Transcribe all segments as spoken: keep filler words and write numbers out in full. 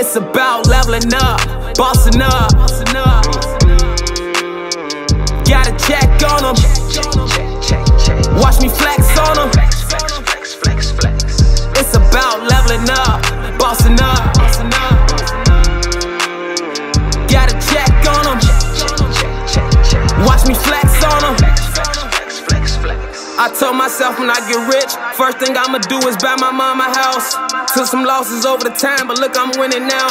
It's about leveling up, bossing up. Gotta check on them. Watch me flex on them. It's about leveling up, bossing up. Gotta check on them. Watch me flex on them. I told myself when I get rich, first thing I'ma do is buy my mama a house. Took some losses over the time, but look, I'm winning now.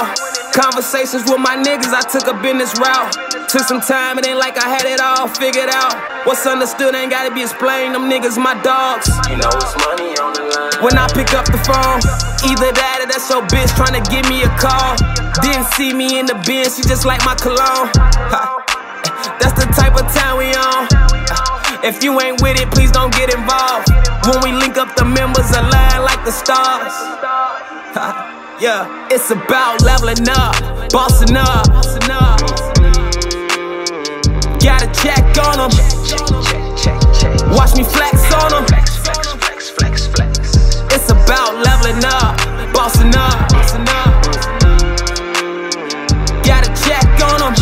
Conversations with my niggas, I took a business route. Took some time, it ain't like I had it all figured out. What's understood ain't gotta be explained, them niggas my dogs. You know it's money on the line. When I pick up the phone, either that or that's your bitch tryna give me a call. Didn't see me in the bin, she just like my cologne. That's the type of time we on. If you ain't with it, please don't get involved. When we link up, the members align like the stars. Yeah, it's about leveling up, bossing up. Gotta check on them. Watch me flex on them. It's about leveling up, bossing up. Gotta check on them.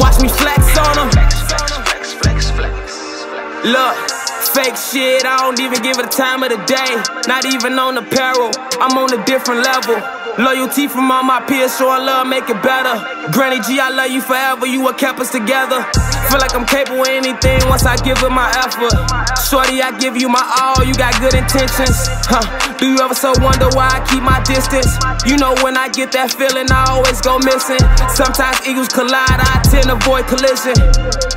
Watch me flex on them. Look, fake shit, I don't even give it a time of the day. Not even on apparel, I'm on a different level. Loyalty from all my peers, showing love, make it better. Granny G, I love you forever, you what kept us together. Feel like I'm capable of anything once I give it my effort. Shorty, I give you my all, you got good intentions. Huh, do you ever so wonder why I keep my distance? You know when I get that feeling, I always go missing. Sometimes eagles collide, I tend to avoid collision.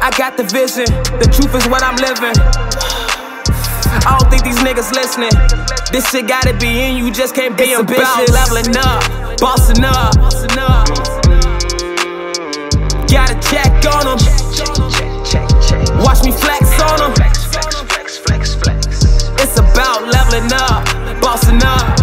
I got the vision, the truth is what I'm living. I don't think these niggas listening. This shit gotta be in you, just can't be ambitious. It's about leveling up, bossing up. Gotta check on them. Watch me flex on them. It's about leveling up, bossing up.